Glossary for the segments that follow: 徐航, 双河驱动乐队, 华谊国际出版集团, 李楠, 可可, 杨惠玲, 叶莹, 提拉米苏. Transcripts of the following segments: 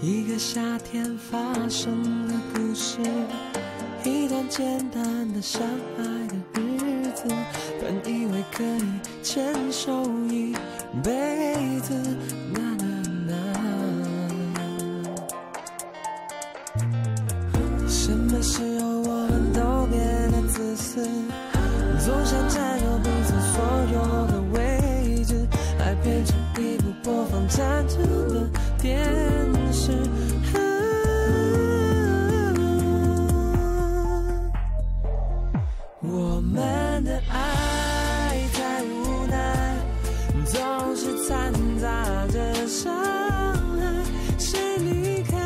一个夏天发生的故事，一段简单的相爱的日子，本以为可以牵手一辈子，呐呐呐。什么时候我都变得自私，总想占有彼此所有的位置，还变成一部播放战争的电视。我们的爱太无奈，总是掺杂着伤害。谁离开，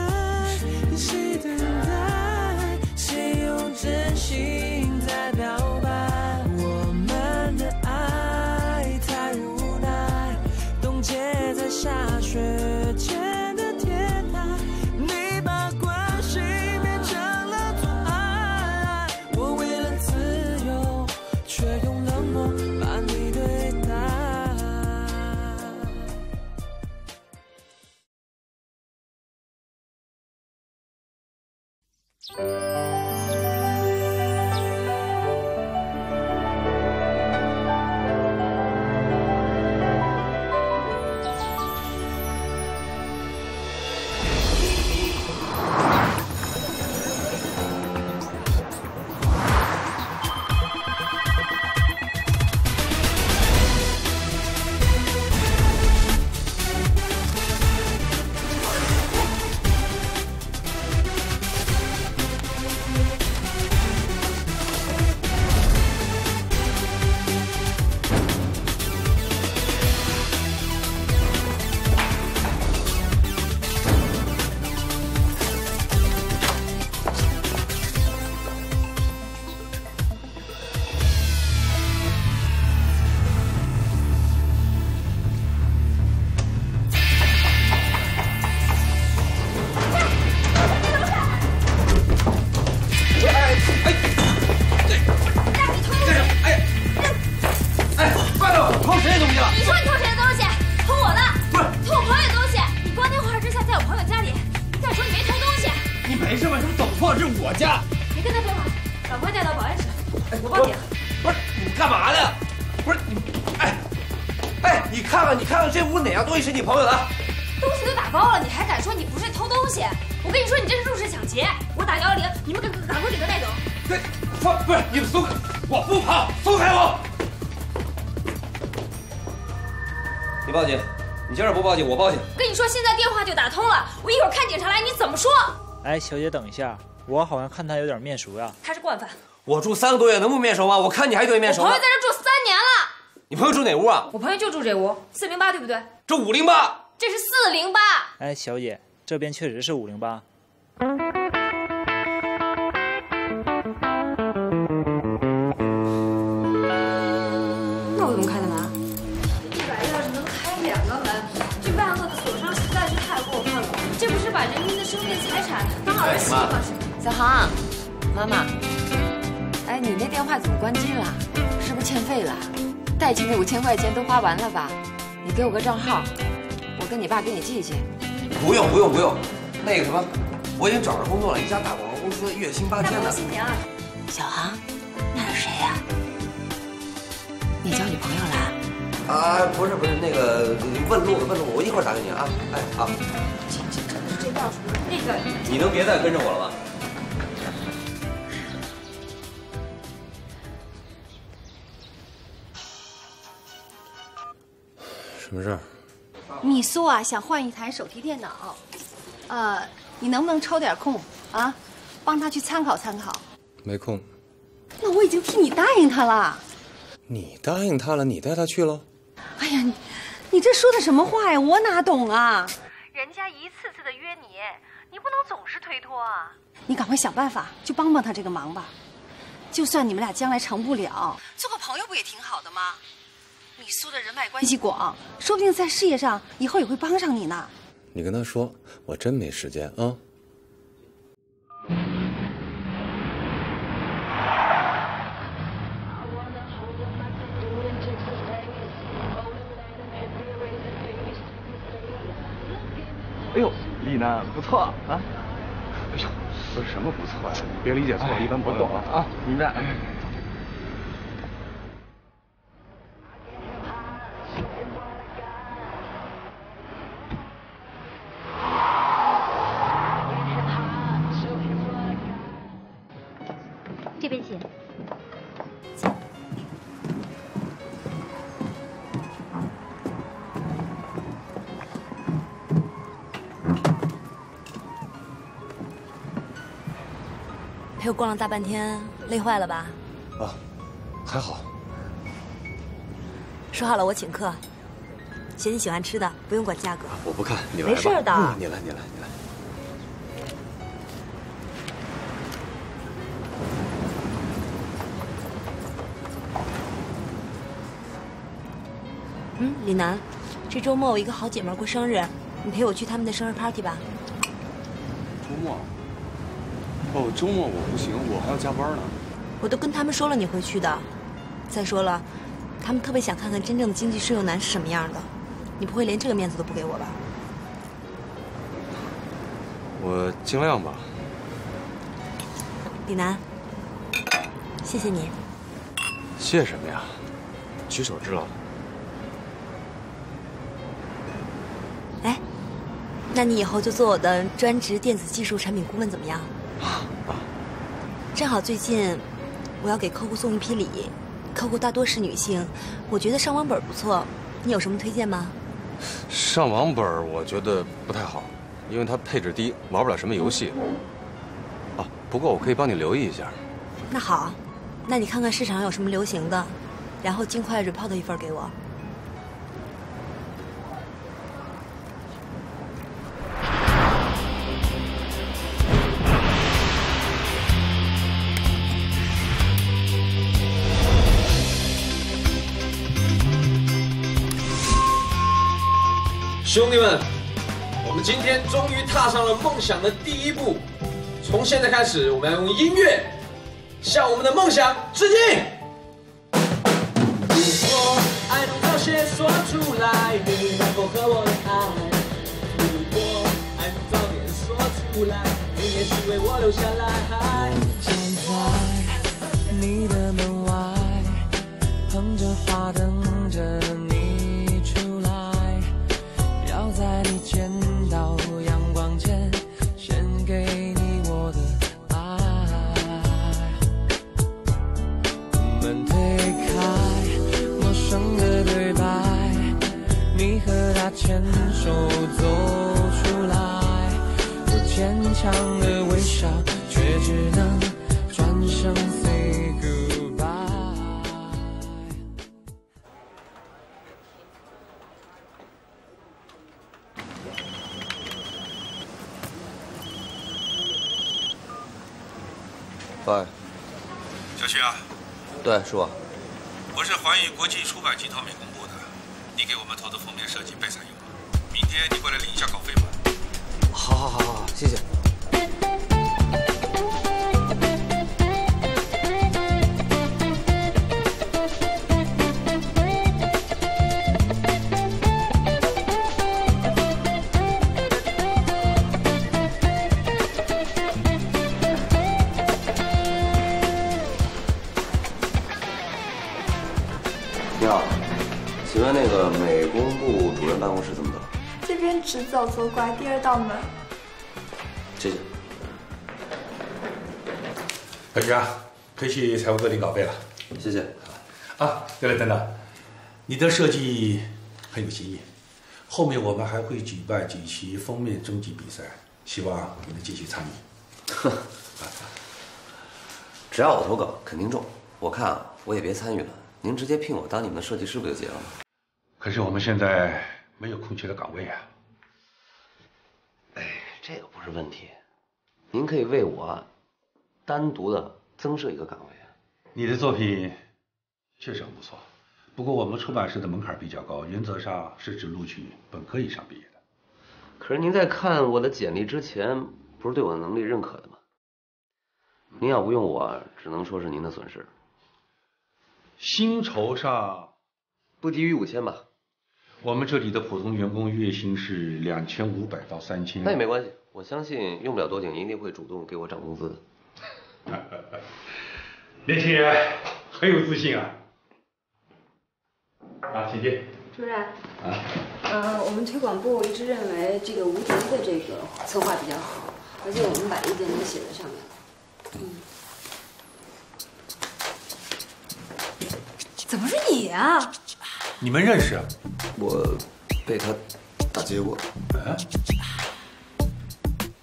谁等待，谁用真心在表白。我们的爱太无奈，冻结在下雪前。 我报警！我跟你说，现在电话就打通了。我一会儿看警察来，你怎么说？哎，小姐，等一下，我好像看他有点面熟呀。他是惯犯。我住3个多月，能不面熟吗？我看你还对面熟。我朋友在这住3年了。你朋友住哪屋啊？我朋友就住这屋，408对不对？这508。这是408。哎，小姐，这边确实是508。那我怎么开的门？ 这不是把人民的生命财产当儿戏吗？小航，妈妈，哎，你那电话怎么关机了？是不是欠费了？带去那5000块钱都花完了吧？你给我个账号，我跟你爸给你寄去。不用不用不用，那个什么，我已经找着工作了，一家大广告公司，月薪8000呢。小航，那是谁呀？你交女朋友了？ 啊，不是不是，那个问路的问路，我一会儿打给你啊。哎，好。这倒是那个，你能别再跟着我了吧？什么事儿？米苏啊，想换一台手提电脑，你能不能抽点空啊，帮他去参考参考？没空。那我已经替你答应他了。你答应他了，你带他去了。 哎呀，你这说的什么话呀？我哪懂啊！人家一次次的约你，你不能总是推脱啊！你赶快想办法，就帮帮他这个忙吧。就算你们俩将来成不了，做个朋友不也挺好的吗？米苏的人脉关系广，说不定在事业上以后也会帮上你呢。你跟他说，我真没时间啊。 哎呦，丽娜不错啊。哎呦，不是什么不错呀，你别理解错，一般不懂啊。明白。这边请。 陪我逛了大半天，累坏了吧？啊，还好。说好了我请客，写你喜欢吃的，不用管价格。我不看，你来吧。没事的。嗯，你来，你来，你来。嗯，李楠，这周末我一个好姐妹过生日，你陪我去他们的生日 party 吧。周末。 哦，周末我不行，我还要加班呢。我都跟他们说了你会去的。再说了，他们特别想看看真正的经济适用男是什么样的。你不会连这个面子都不给我吧？我尽量吧。李楠，谢谢你。谢什么呀？举手之劳。哎，那你以后就做我的专职电子技术产品顾问怎么样？ 啊，正好最近我要给客户送一批礼，客户大多是女性，我觉得上网本不错，你有什么推荐吗？上网本我觉得不太好，因为它配置低，玩不了什么游戏。啊，不过我可以帮你留意一下。那好，那你看看市场上有什么流行的，然后尽快 report 一份给我。 兄弟们，我们今天终于踏上了梦想的第一步。从现在开始，我们要用音乐向我们的梦想致敬。你说爱用这些说出来，你能否和我的爱？如果爱能早点说出来，你也许为我留下来。站在你的门外，捧着花等着。 在你见到阳光前，献给你我的爱。我们推开陌生的对白，你和他牵手走出来。我牵强的微笑，却只能转身 say goodbye。 喂，小徐啊，对，是我。我是华谊国际出版集团美工部的，你给我们投的封面设计备采用了，明天你过来领一下稿费吧。好，好，好，好，谢谢。直走左拐，第2道门。谢谢。小徐啊，可以去财务科领稿费了。谢谢。啊，对了，等等，你的设计很有新意。后面我们还会举办几期封面征集比赛，希望你能继续参与。呵，只要我投稿，肯定中。我看啊，我也别参与了，您直接聘我当你们的设计师不就结了吗？可是我们现在没有空缺的岗位啊。 哎，这个不是问题，您可以为我单独的增设一个岗位啊。你的作品确实很不错，不过我们出版社的门槛比较高，原则上是只录取本科以上毕业的。可是您在看我的简历之前，不是对我的能力认可的吗？您要不用我，只能说是您的损失。薪酬上不低于5000吧。我们这里的普通员工月薪是2500到3000。那也没关系，我相信用不了多久，你一定会主动给我涨工资的。年轻人很有自信啊！啊，请进。主任。啊。我们推广部一直认为这个5:1的这个策划比较好，而且我们把意见都写在上面了。嗯。 怎么是你啊？你们认识？我被他打击过。哎，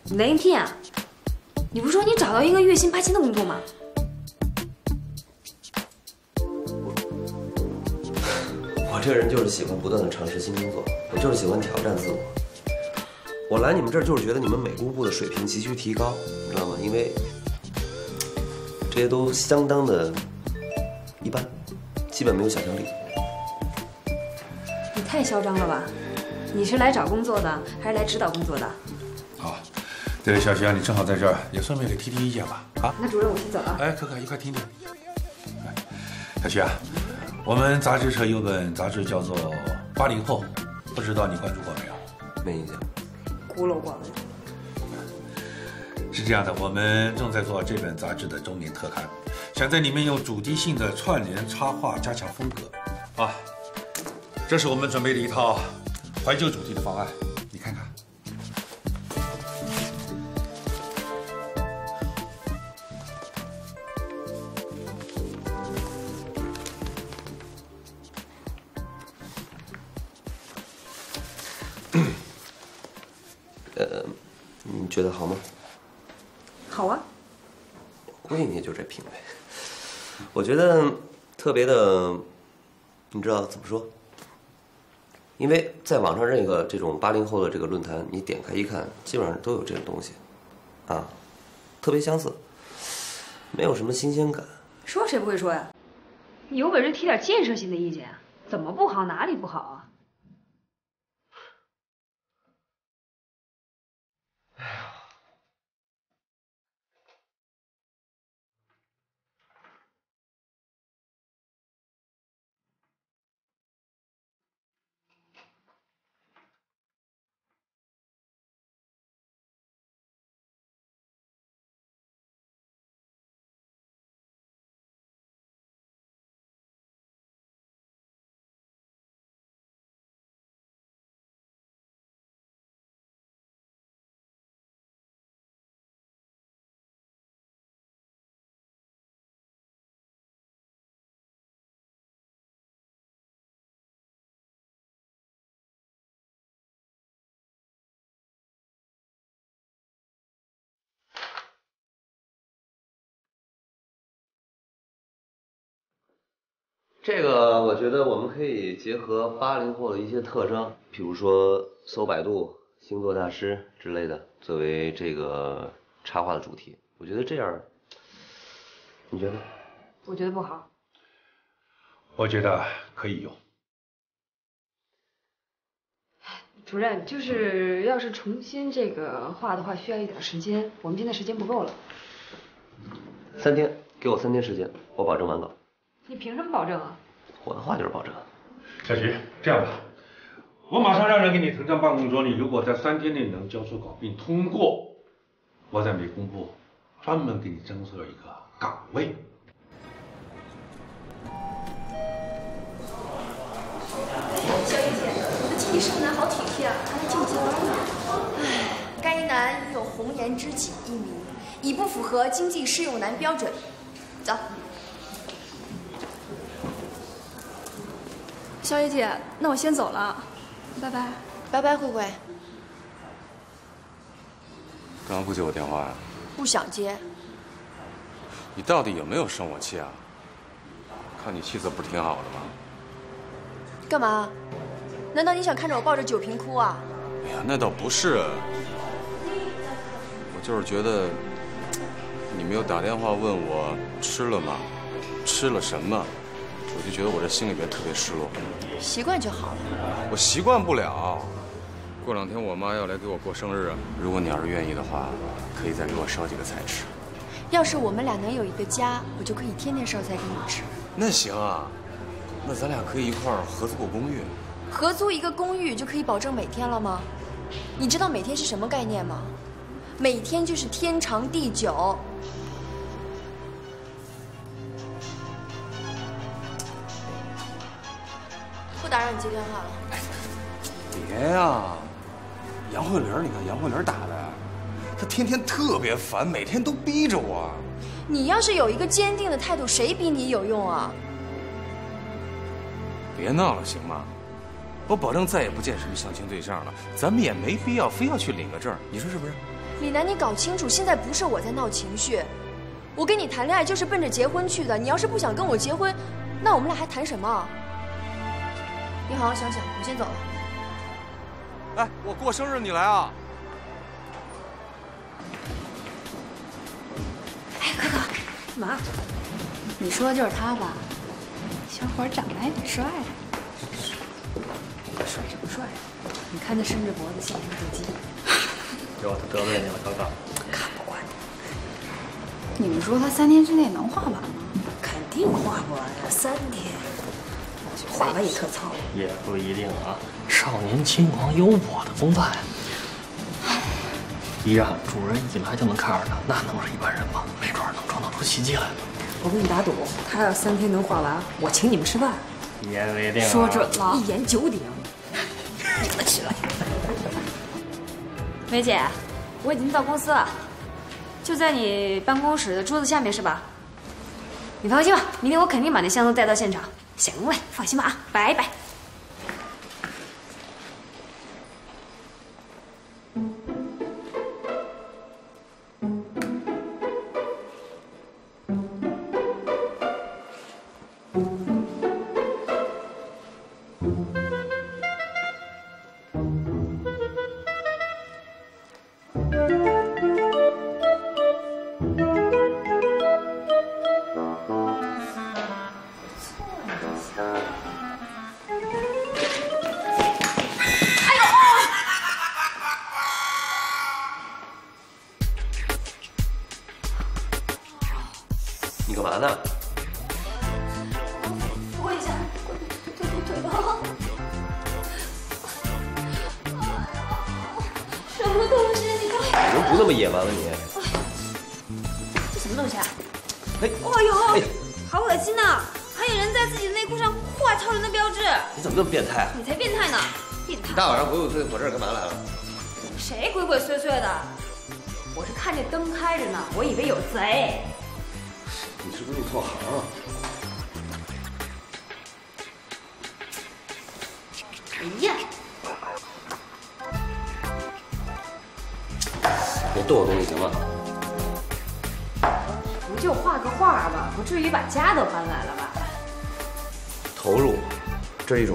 你来应聘啊？你不说你找到一个月薪8000的工作吗？我这人就是喜欢不断的尝试新工作，我就是喜欢挑战自我。我来你们这儿就是觉得你们美工部的水平急需提高，你知道吗？因为这些都相当的一般。 基本没有想象力。你太嚣张了吧！你是来找工作的，还是来指导工作的？好，对了，小徐啊，你正好在这儿，也算为了提提意见吧。啊，那主任，我先走了。哎，可可，一块听听。哎，小徐啊，我们杂志社有本杂志叫做《80后》，不知道你关注过没有？没印象。孤陋寡闻。是这样的，我们正在做这本杂志的周年特刊。 想在里面用主题性的串联插画加强风格，啊，这是我们准备的一套怀旧主题的方案，你看看。你觉得好吗？好啊。我估计你也就这品味。 我觉得特别的，你知道怎么说？因为在网上这种80后的这个论坛，你点开一看，基本上都有这种东西，啊，特别相似，没有什么新鲜感。说谁不会说呀？你有本事提点建设性的意见啊！怎么不好？哪里不好啊？哎呀！ 这个我觉得我们可以结合80后的一些特征，比如说搜百度、星座大师之类的，作为这个插画的主题。我觉得这样，你觉得？我觉得不好。我觉得可以用。主任，就是要是重新这个画的话，需要一点时间，我们现在时间不够了。3天，给我3天时间，我保证完稿。 你凭什么保证啊？我的话就是保证。小徐，这样吧，我马上让人给你腾张办公桌，你如果在3天内能交出稿并通过，我在美工部专门给你增设一个岗位。小雨姐，我的弟弟少男好体贴啊，还能替我结婚呢。唉，该男有红颜知己一名，已不符合经济适用男标准。走。 小雨姐，那我先走了，拜拜，拜拜，慧慧。刚刚不接我电话呀？不想接。你到底有没有生我气啊？看你气色不是挺好的吗？干嘛？难道你想看着我抱着酒瓶哭啊？哎呀，那倒不是，我就是觉得你没有打电话问我吃了吗？吃了什么？ 我就觉得我这心里边特别失落，习惯就好了。我习惯不了。过2天我妈要来给我过生日啊，如果你要是愿意的话，可以再给我烧几个菜吃。要是我们俩能有一个家，我就可以天天烧菜给你吃。那行啊，那咱俩可以一块儿合租个公寓，合租一个公寓就可以保证每天了吗？你知道每天是什么概念吗？每天就是天长地久。不打扰你接电话了。哎，别呀，杨慧玲，你看杨慧玲打的，她天天特别烦，每天都逼着我。你要是有一个坚定的态度，谁逼你有用啊？别闹了，行吗？ 我保证再也不见什么相亲对象了，咱们也没必要非要去领个证，你说是不是？李楠，你搞清楚，现在不是我在闹情绪，我跟你谈恋爱就是奔着结婚去的。你要是不想跟我结婚，那我们俩还谈什么？你好好想想，我先走了。哎，我过生日你来啊！哎，哥哥，干嘛？你说的就是他吧？小伙长得还挺帅的。 帅什么帅？你看他伸着脖子像一个斗鸡。哟，他得罪你了，哥哥。看不惯你。你们说他3天之内能画完吗？肯定画不完呀，3天。画完也特糙。也不一定啊，少年轻狂有我的风范。一呀，主人一来就能看上他，那能是一般人吗？没准能创造出奇迹来呢。我跟你打赌，他要3天能画完，我请你们吃饭。一言为定。说准了，一言九鼎。 起来，梅姐，我已经到公司了，就在你办公室的桌子下面是吧？你放心吧，明天我肯定把那箱子带到现场。行嘞，放心吧啊，拜拜。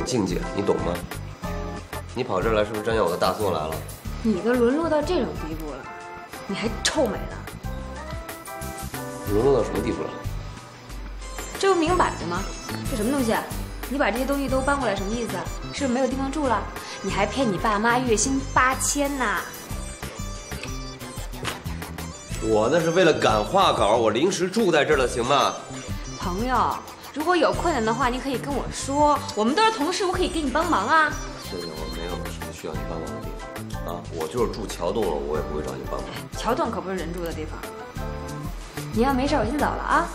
境界，你懂吗？你跑这儿来是不是真要我的大作来了？你都沦落到这种地步了，你还臭美呢？沦落到什么地步了？这不明摆着吗？这什么东西？你把这些东西都搬过来什么意思？是不是没有地方住了？你还骗你爸妈月薪8000呢？我那是为了赶画稿，我临时住在这儿了，行吗？朋友。 如果有困难的话，你可以跟我说，我们都是同事，我可以给你帮忙啊。谢谢，我没有什么需要你帮忙的地方啊，我就是住桥洞了，我也不会找你帮忙。桥洞可不是人住的地方。你要没事，我先走了啊。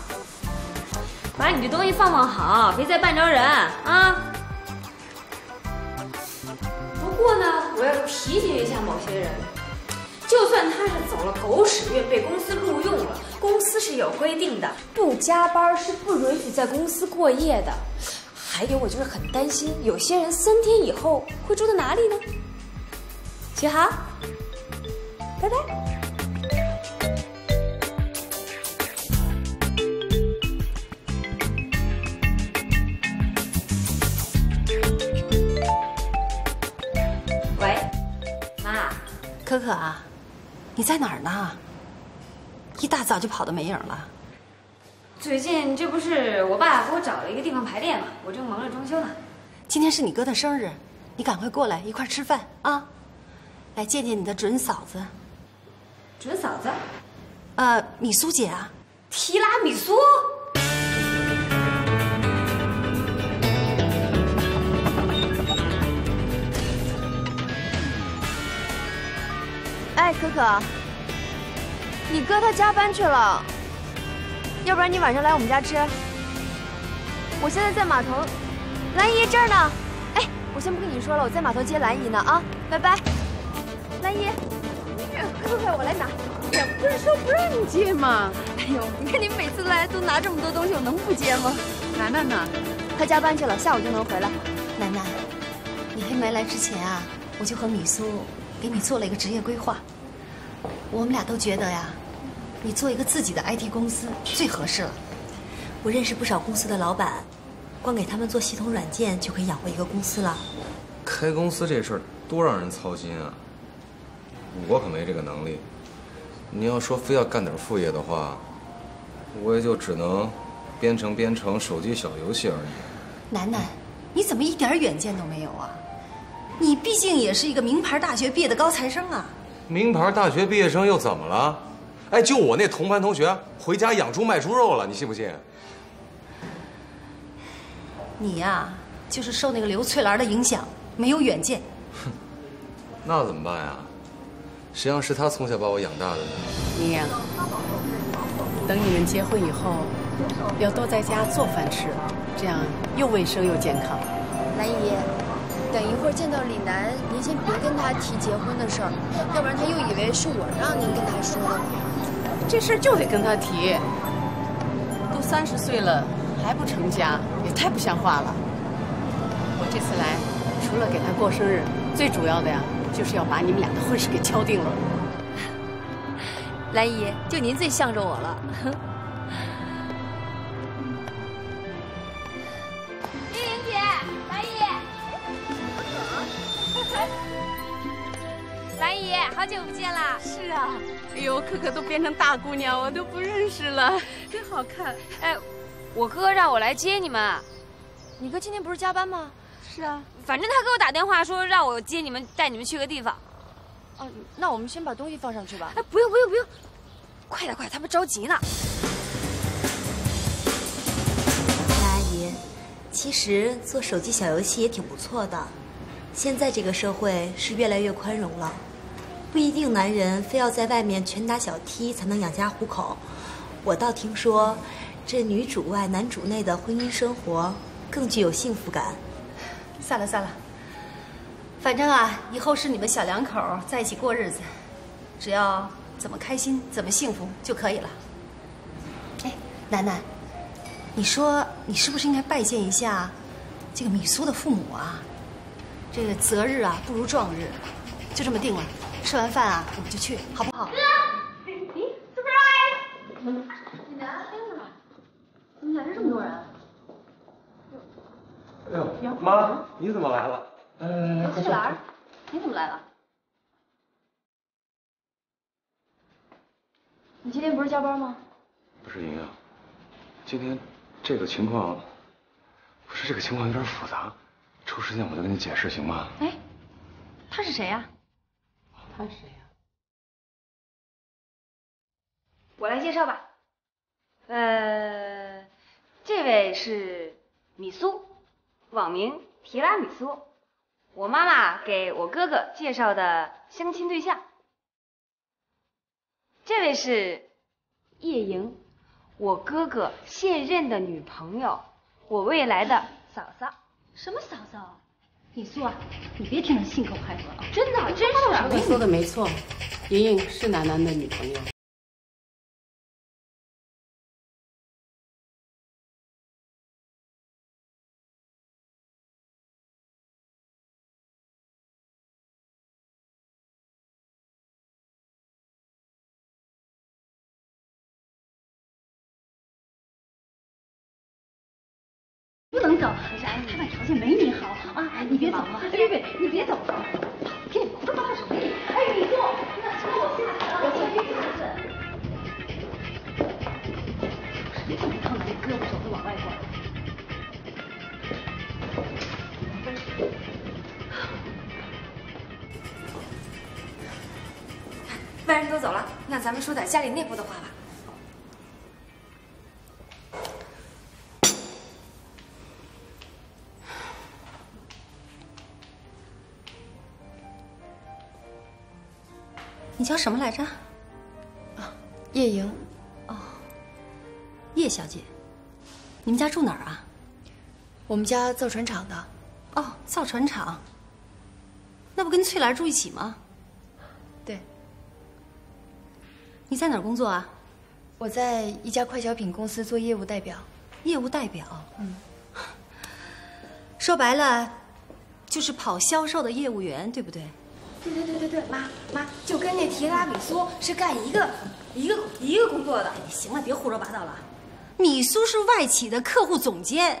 把你这东西放放好，别再绊着人啊。不过呢，我要提醒一下某些人，就算他是走了狗屎运，被公司录用了。 公司是有规定的，不加班是不允许在公司过夜的。还有，我就是很担心，有些人3天以后会住到哪里呢？学好，拜拜。 喂，妈，可可啊，你在哪儿呢？ 一大早就跑得没影了。最近这不是我爸给我找了一个地方排练嘛，我正忙着装修呢。今天是你哥的生日，你赶快过来一块吃饭啊！来见见你的准嫂子。准嫂子？米苏姐啊。提拉米苏。哎，可可，你哥他加班去了，要不然你晚上来我们家吃。我现在在码头，兰姨这儿呢。哎，我先不跟你说了，我在码头接兰姨呢啊，拜拜。兰姨，可可，我来拿。哎呀，不是说不让你接吗？哎呦，你看你每次来都拿这么多东西，我能不接吗？楠楠呢？她加班去了，下午就能回来。楠楠，你还没来之前啊，我就和米苏给你做了一个职业规划。 我们俩都觉得呀，你做一个自己的 IT 公司最合适了。我认识不少公司的老板，光给他们做系统软件就可以养活一个公司了。开公司这事儿多让人操心啊！我可没这个能力。你要说非要干点副业的话，我也就只能编程手机小游戏而已。楠楠，你怎么一点远见都没有啊？你毕竟也是一个名牌大学毕业的高材生啊！ 名牌大学毕业生又怎么了？哎，就我那同班同学回家养猪卖猪肉了，你信不信？你呀，就是受那个刘翠兰的影响，没有远见。哼，那怎么办呀？谁让是她从小把我养大的呢？明阳，等你们结婚以后，要多在家做饭吃，这样又卫生又健康。兰姨。 等一会儿见到李楠，您先别跟他提结婚的事儿，要不然他又以为是我让您跟他说的。这事儿就得跟他提。都30岁了还不成家，也太不像话了。我这次来，除了给他过生日，最主要的呀，就是要把你们俩的婚事给敲定了。兰姨，就您最向着我了。依玲姐，兰姨。 兰姨，好久不见啦！是啊，哎呦，可可都变成大姑娘，我都不认识了，真好看。哎，我哥让我来接你们，你哥今天不是加班吗？是啊，反正他给我打电话说让我接你们，带你们去个地方。哦、啊，那我们先把东西放上去吧。哎，不用，快点快，他们着急呢。阿姨，其实做手机小游戏也挺不错的。 现在这个社会是越来越宽容了，不一定男人非要在外面拳打脚踢才能养家糊口。我倒听说，这女主外男主内的婚姻生活更具有幸福感。算了，反正啊，以后是你们小两口在一起过日子，只要怎么开心怎么幸福就可以了。哎，楠楠，你说你是不是应该拜见一下这个米苏的父母啊？ 这个择日啊，不如撞日，就这么定了。吃完饭啊，我们就去，好不好？哥 ，surprise！ 你男的呢？怎么来了这么多人？哎呦，妈，你怎么来了？来，翠兰，你怎么来了？你今天不是加班吗？不是，莹莹，今天这个情况，不是这个情况有点复杂。 出事情我就跟你解释，行吗？哎，他是谁呀？他是谁呀？我来介绍吧。这位是米苏，网名提拉米苏，我妈妈给我哥哥介绍的相亲对象。这位是叶莹，我哥哥现任的女朋友，我未来的嫂嫂。 什么嫂嫂？米苏啊，你别听着信口开河了，真的，真是。我说的没错，莹莹是楠楠的女朋友。不能走。 他爸条件没你好啊！你别走啊，瑞瑞，你别走啊！给你裤衩把手给你。哎，你坐，那车我下来了，我先去看看。你怎么看我这胳膊肘子往外拐？外人都走了，那咱们说点家里内部的话吧。你叫什么来着？啊，叶莹。哦，叶小姐，你们家住哪儿啊？我们家造船厂的。哦，造船厂。那不跟翠兰住一起吗？对。你在哪儿工作啊？我在一家快消品公司做业务代表。业务代表？嗯。说白了，就是跑销售的业务员，对不对？ 对，妈，就跟那提拉米苏是干一个工作的。你行了，别胡说八道了。米苏是外企的客户总监，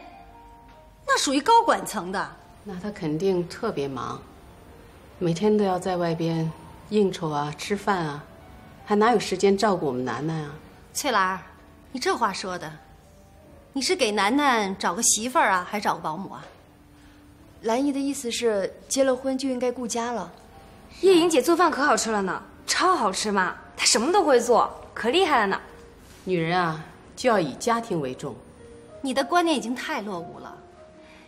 那属于高管层的。那他肯定特别忙，每天都要在外边应酬啊、吃饭啊，还哪有时间照顾我们楠楠啊？翠兰，你这话说的，你是给楠楠找个媳妇儿啊，还是找个保姆啊？兰姨的意思是，结了婚就应该顾家了。 叶莹姐做饭可好吃了呢，超好吃嘛！她什么都会做，可厉害了呢。女人啊，就要以家庭为重。你的观念已经太落伍了。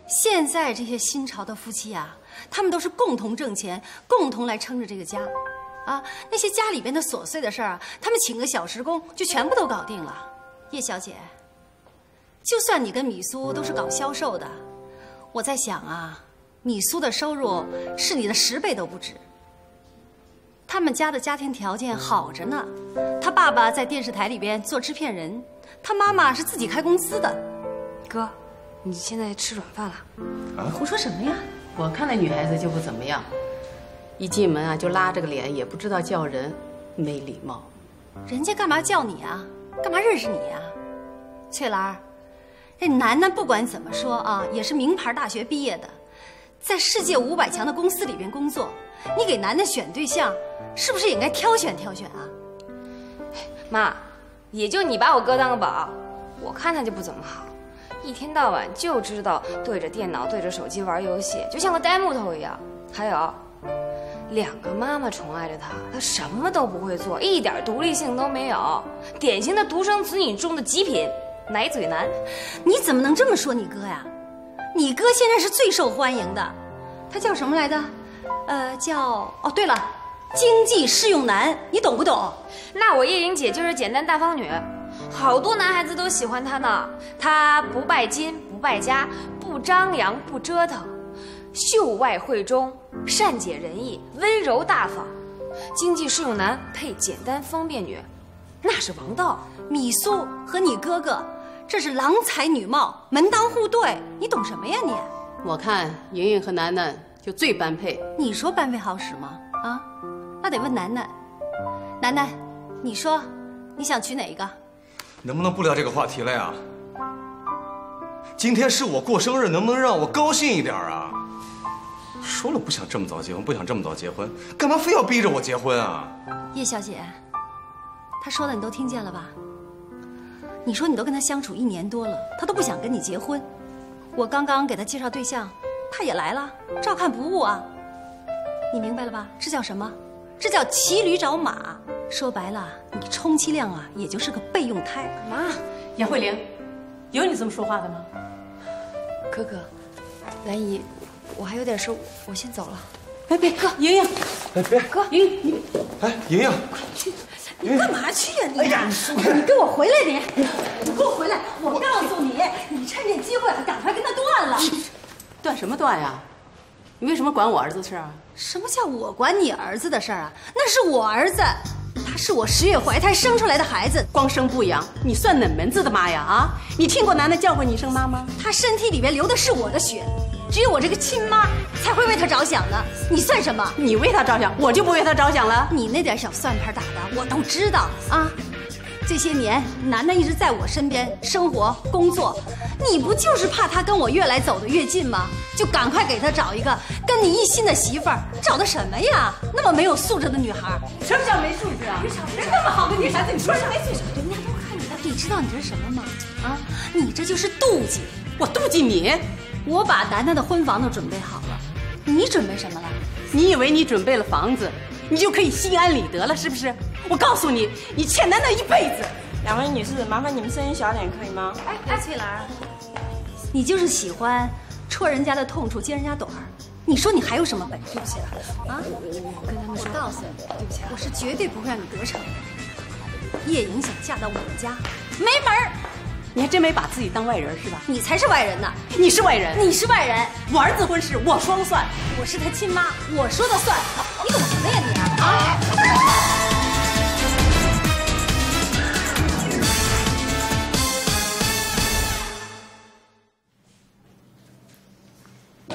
现在这些新潮的夫妻啊，他们都是共同挣钱，共同来撑着这个家。啊，那些家里边的琐碎的事儿啊，他们请个小时工就全部都搞定了。叶小姐，就算你跟米苏都是搞销售的，我在想啊，米苏的收入是你的10倍都不止。 他们家的家庭条件好着呢，他爸爸在电视台里边做制片人，他妈妈是自己开公司的。哥，你现在吃软饭了？啊？胡说什么呀？我看那女孩子就不怎么样，一进门啊就拉着个脸，也不知道叫人，没礼貌。人家干嘛叫你啊？干嘛认识你呀？翠兰，这楠楠不管怎么说啊，也是名牌大学毕业的，在世界500强的公司里边工作。 你给楠楠选对象，是不是也应该挑选挑选啊？妈，也就你把我哥当个宝，我看他就不怎么好，一天到晚就知道对着电脑、对着手机玩游戏，就像个呆木头一样。还有，2个妈妈宠爱着他，他什么都不会做，一点独立性都没有，典型的独生子女中的极品——奶嘴男。你怎么能这么说你哥呀？你哥现在是最受欢迎的，他叫什么来的？ 叫哦，对了，经济适用男，你懂不懂？那我叶莹姐就是简单大方女，好多男孩子都喜欢她呢。她不拜金，不败家，不张扬，不折腾，秀外慧中，善解人意，温柔大方。经济适用男配简单方便女，那是王道。米苏和你哥哥，这是郎才女貌，门当户对，你懂什么呀你？我看莹莹和楠楠。 就最般配，你说般配好使吗？啊，那得问楠楠。楠楠，你说你想娶哪一个？能不能不聊这个话题了呀？今天是我过生日，能不能让我高兴一点啊？说了不想这么早结婚，不想这么早结婚，干嘛非要逼着我结婚啊？叶小姐，他说的你都听见了吧？你说你都跟他相处1年多了，他都不想跟你结婚。我刚刚给他介绍对象。 他也来了，照看不误啊！你明白了吧？这叫什么？这叫骑驴找马。说白了，你充其量啊，也就是个备用胎。妈，杨慧玲，有你这么说话的吗？哥哥，兰姨，我还有点事，我先走了。哎，别哥，莹莹，哎别哥，莹莹你，哎莹莹，快去！你干嘛去呀你？哎呀，你跟我回来你！你给我回来！我告诉你，你趁这机会赶快跟他断了。 断什么断呀？你为什么管我儿子的事啊？什么叫我管你儿子的事啊？那是我儿子，他是我10月怀胎生出来的孩子，光生不养，你算哪门子的妈呀？啊，你听过楠楠叫过你一声妈吗？他身体里面流的是我的血，只有我这个亲妈才会为他着想呢。你算什么？你为他着想，我就不为他着想了。你那点小算盘打的，我都知道啊。 这些年，楠楠一直在我身边生活、工作，你不就是怕他跟我越来走得越近吗？就赶快给他找一个跟你一心的媳妇儿，找的什么呀？那么没有素质的女孩，什么叫没素质啊？你瞅人那么好的女孩子，你说人没素质，人家都看你了。你知道你这是什么吗？啊，你这就是妒忌。我妒忌你？我把楠楠的婚房都准备好了，你准备什么了？你以为你准备了房子？ 你就可以心安理得了，是不是？我告诉你，你欠楠楠一辈子。两位女士，麻烦你们声音小点，可以吗？哎，翠兰，你就是喜欢戳人家的痛处，揭人家短儿。你说你还有什么本事？对不起了啊！我跟他们说，我告诉你，对不起，我是绝对不会让你得逞的。叶莹想嫁到我们家，没门儿！你还真没把自己当外人是吧？你才是外人呢！你是外人，你是外人！我儿子婚事我说了算，我是他亲妈，我说的算。你懂什么呀你啊！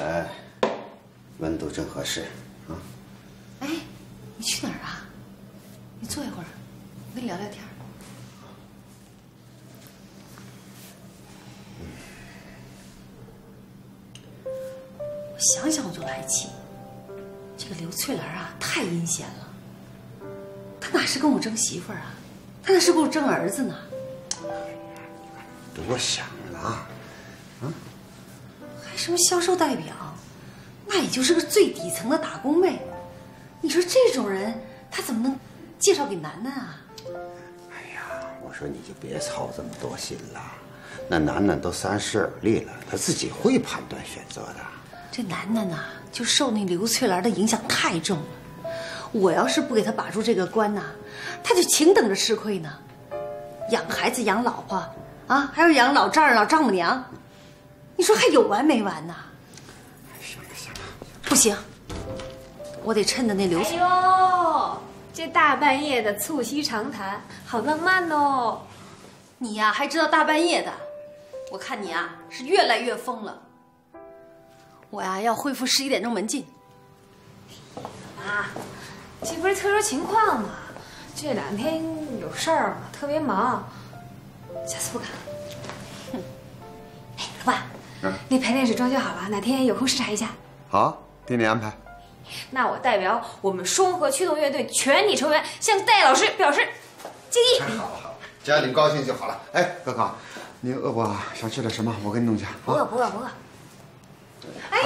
来，温度正合适啊！哎，你去哪儿啊？你坐一会儿，我跟你聊聊天。我想想我就来气，这个刘翠兰啊，太阴险了。她哪是跟我争媳妇儿啊？她那是跟我争儿子呢。多想了啊！啊！ 什么销售代表，那也就是个最底层的打工妹。你说这种人，她怎么能介绍给楠楠啊？哎呀，我说你就别操这么多心了。那楠楠都30而立了，她自己会判断选择的。这楠楠呐，就受那刘翠兰的影响太重了。我要是不给她把住这个关呐，她就请等着吃亏呢。养孩子、养老婆啊，还有养老丈人、老丈母娘。 你说还有完没完呢？行了行了，不行，我得趁着那刘……哎呦，这大半夜的促膝长谈，好浪漫哦！你呀，还知道大半夜的？我看你啊，是越来越疯了。我呀，要恢复11点钟门禁。妈，这不是特殊情况吗？这2天有事儿嘛，特别忙，下次不敢。哼，哎，老爸。 那排练室装修好了，哪天有空视察一下。好，给你安排。那我代表我们双河驱动乐队全体成员向戴老师表示敬意。好了好了，只要你们高兴就好了。哎，哥哥，你饿不饿？想吃点什么？我给你弄去。不饿不饿不饿。哎，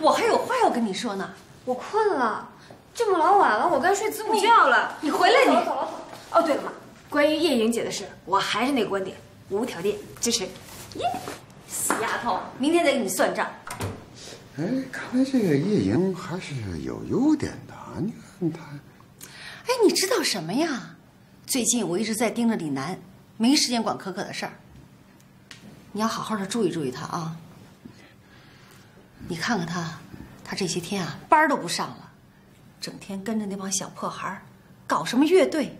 我还有话要跟你说呢。我困了，这么老晚了，我该睡子午觉了。你回来你。走了走了。哦，对了，妈，关于叶莹姐的事，我还是那个观点，无条件支持。耶。 死丫头，明天再给你算账。哎，看来这个叶莹还是有优点的啊！你看她，哎，你知道什么呀？最近我一直在盯着李楠，没时间管可可的事儿。你要好好的注意注意她啊！你看看她，她这些天啊，班都不上了，整天跟着那帮小破孩搞什么乐队，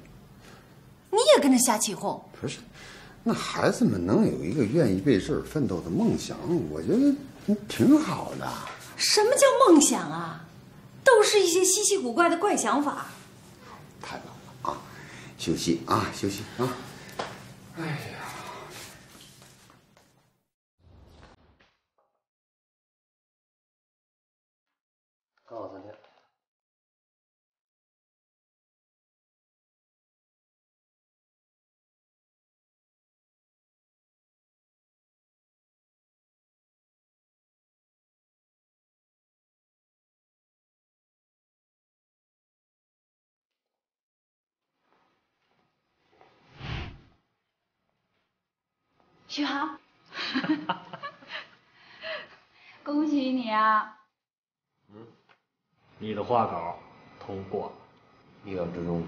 你也跟着瞎起哄。不是。 那孩子们能有一个愿意为这儿奋斗的梦想，我觉得挺好的。什么叫梦想啊？都是一些稀奇古怪的怪想法。太晚了啊，休息啊，休息啊。哎呀。 徐航，恭喜你啊！嗯，你的画稿通过，意料之中的。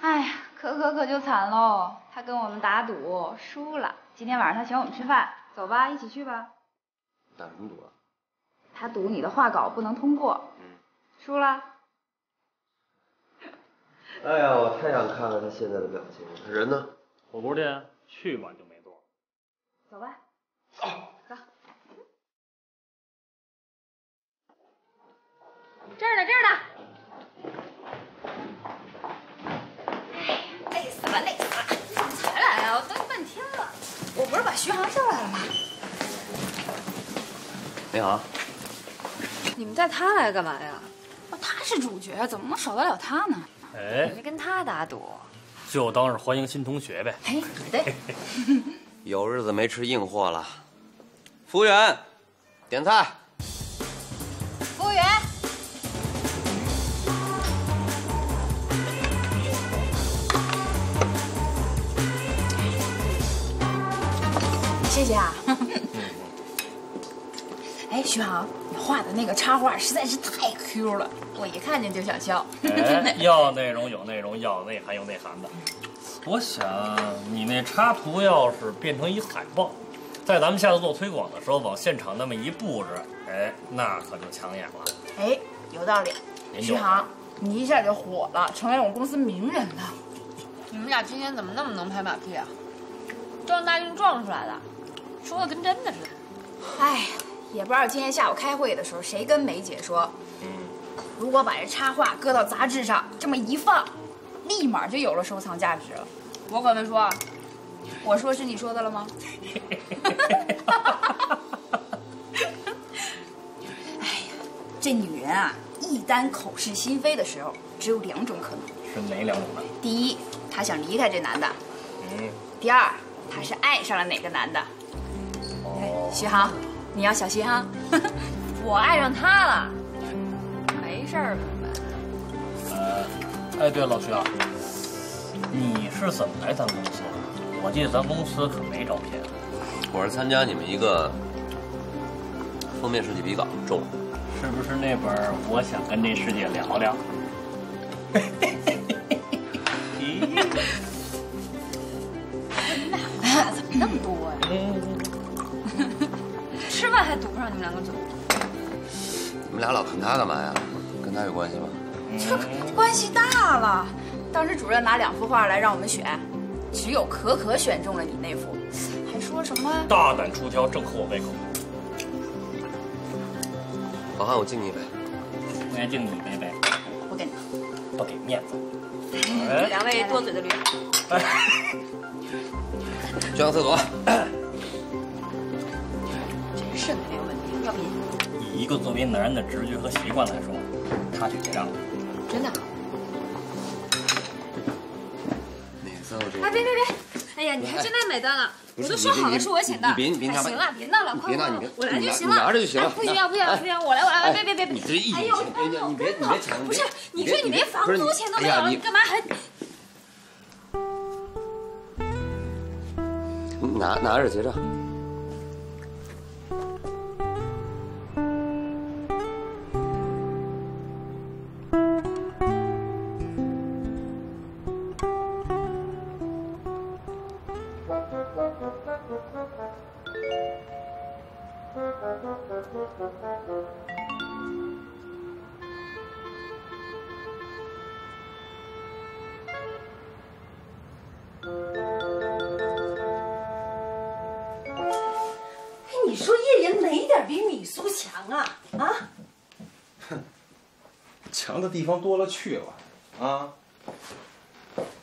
哎呀，可就惨喽，他跟我们打赌输了，今天晚上他请我们吃饭，走吧，一起去吧。打什么赌啊？他赌你的画稿不能通过。嗯。输了。哎呀，我太想看看他现在的表情了，他人呢？火锅店。 去吧，就没多少。走吧，走走。这儿呢，这儿呢。哎呀，累死了，累死了！你怎么才来啊？我等你半天了。我不是把徐航叫来了吗？林航，你们带他来干嘛呀？哦，他是主角，怎么能少得了他呢？哎，你是跟他打赌？ 就当是欢迎新同学呗。哎，对，有日子没吃硬货了。服务员，点菜。服务员，谢谢啊。哎，徐航，你画的那个插画实在是太 Q 了，我一看见就想笑。哎、要内容有内容，要内涵有内涵的。我想你那插图要是变成一海报，在咱们下次做推广的时候往现场那么一布置，哎，那可就抢眼了。哎，有道理。徐航，你一下就火了，成为我公司名人了。你们俩今天怎么那么能拍马屁啊？都让大运撞出来的，说的跟真的似的。哎，也不知道今天下午开会的时候谁跟梅姐说，如果把这插画搁到杂志上这么一放，立马就有了收藏价值了。我可没说啊，我说是你说的了吗？哎呀，这女人啊，一旦口是心非的时候，只有两种可能。是哪两种呢？第一，她想离开这男的；第二，她是爱上了哪个男的。徐航，你要小心啊！我爱上他了，没事儿吧？哎，对了，老徐啊，你是怎么来咱公司的？我记得咱公司可没招聘。我是参加你们一个封面设计比稿中了，是不是那本《我想跟这世界聊聊》？哪怎么那么多呀？吃饭还堵不上你们两个嘴，你们俩老看他干嘛呀？跟他有关系吗？这关系大了。当时主任拿两幅画来让我们选，只有可可选中了你那幅，还说什么大胆出挑，正合我胃口。老汉，我敬你一杯。我也敬你一杯呗。不给你，不给面子。两位多嘴的驴。去趟厕所。肾没有问题，要不以一个作为男人的直觉和习惯来说，他去结账了。真的？哪次我就……哎，别！哎呀，你还真来买单啊！我都说好了是我请的。别行了，别闹了，快我来就行了。拿着就行了。不行，我来，别！你这一……哎呦，你别抢！不是，你说你连房租钱都没有，你干嘛还……拿着结账。地方多了去了，啊！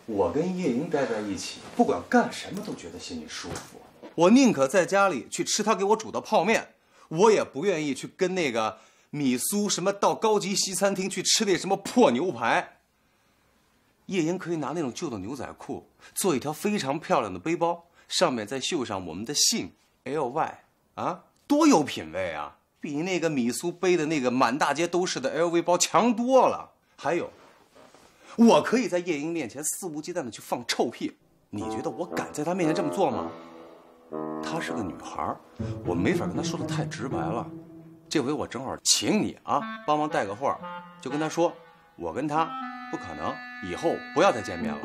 我跟叶莹待在一起，不管干什么都觉得心里舒服。我宁可在家里去吃她给我煮的泡面，我也不愿意去跟那个米苏什么到高级西餐厅去吃那什么破牛排。叶莹可以拿那种旧的牛仔裤做一条非常漂亮的背包，上面再绣上我们的姓 LY 啊，多有品位啊！比那个米苏背的那个满大街都是的 LV 包强多了。还有，我可以在叶莹面前肆无忌惮的去放臭屁，你觉得我敢在她面前这么做吗？她是个女孩，我没法跟她说的太直白了。这回我正好请你啊，帮忙带个话，就跟她说，我跟她不可能，以后不要再见面了。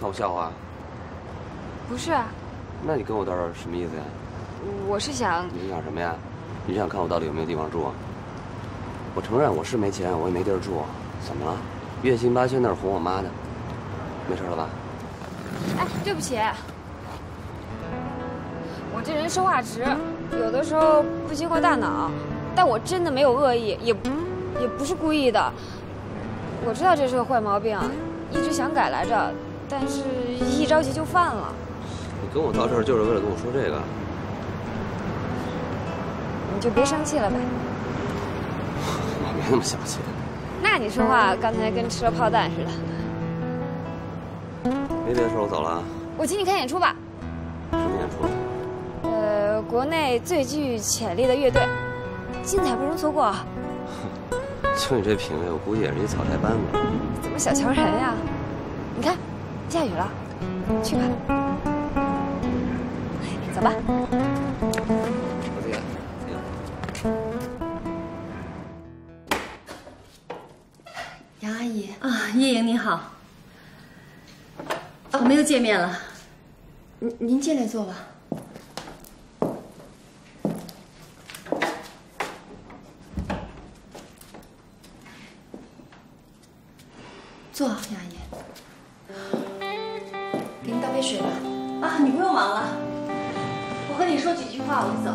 看我笑话？不是啊。那你跟我到这儿什么意思呀？我是想……你想什么呀？你想看我到底有没有地方住啊？我承认我是没钱，我也没地儿住，怎么了？月薪8000那是哄我妈呢，没事了吧？哎，对不起，我这人说话直，有的时候不经过大脑，但我真的没有恶意，也不是故意的。我知道这是个坏毛病，一直想改来着。但是，一着急就犯了。你跟我到这儿就是为了跟我说这个？你就别生气了呗。我没那么小气。那你说话刚才跟吃了炮弹似的。没别的事，我走了啊。我请你看演出吧。什么演出？国内最具潜力的乐队，精彩不容错过。就你这品味，我估计也是一草台班子。怎么小瞧人呀？你看，下雨了，去吧。走吧。 杨阿姨啊，叶莹您好，我们又见面了，您进来坐吧。坐，杨阿姨，给您倒杯水吧。啊，你不用忙了，我和你说几句话，我就走。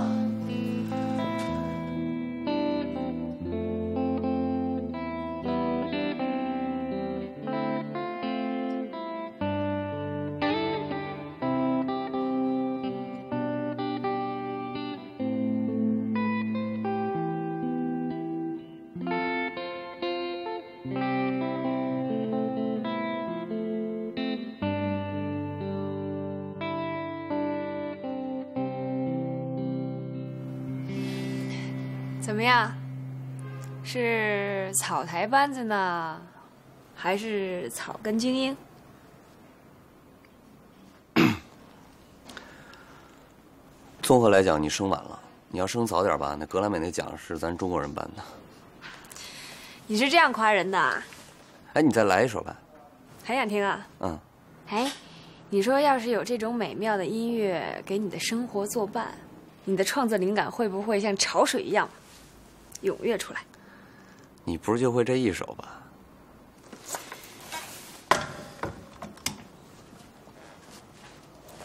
怎么样？是草台班子呢，还是草根精英？综合来讲，你生晚了。你要生早点吧，那格莱美那奖是咱中国人颁的。你是这样夸人的？哎，你再来一首呗。还想听啊？嗯。哎，你说要是有这种美妙的音乐给你的生活作伴，你的创作灵感会不会像潮水一样？ 踊跃出来！你不是就会这一首吧？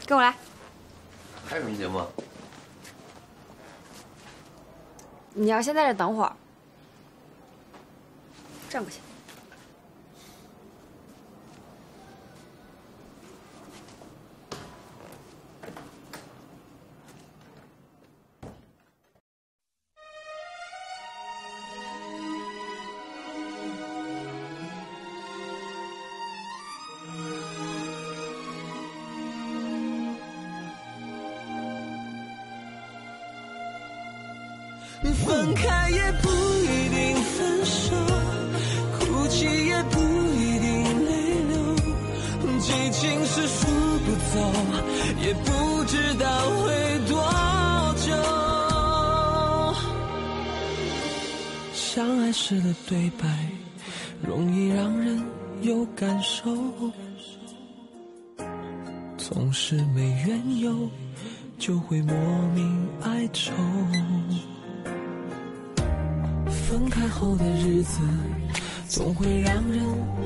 跟我来。还有一节目。你要先在这等会儿，站过去。分开也不一定分手，哭泣也不一定泪流，激情是说不走，也不知道会多久。相爱时的对白，容易让人有感受，总是没缘由，就会莫名哀愁。 分开后的日子，总会让人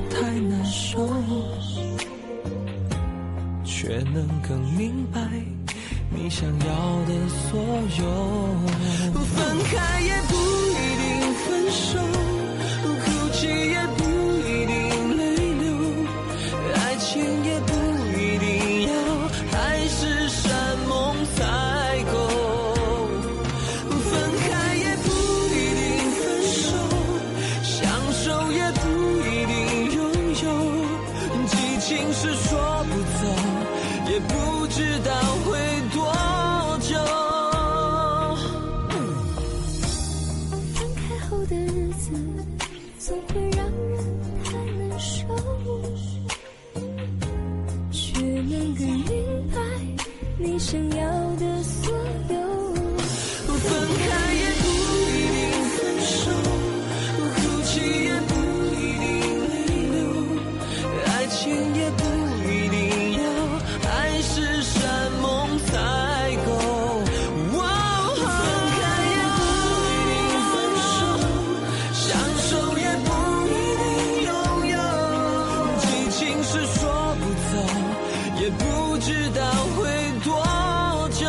太难受，却能更明白你想要的所有。分开也不一定分手，哭泣也不一定泪流，爱情也不一定要海誓山盟才够。 想要的所有，分开也不一定分手，哭泣也不一定泪流，爱情也不一定要海誓山盟才够。分开也不一定分手，相守也不一定拥有，激情是说不走，也不知道会。 多久？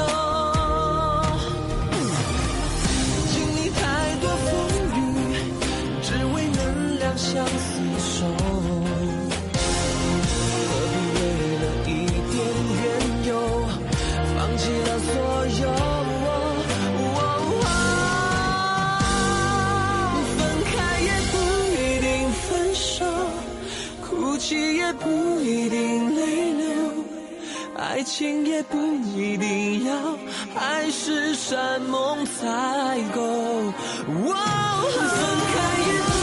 情也不一定要海誓山盟才够。哦，分开也。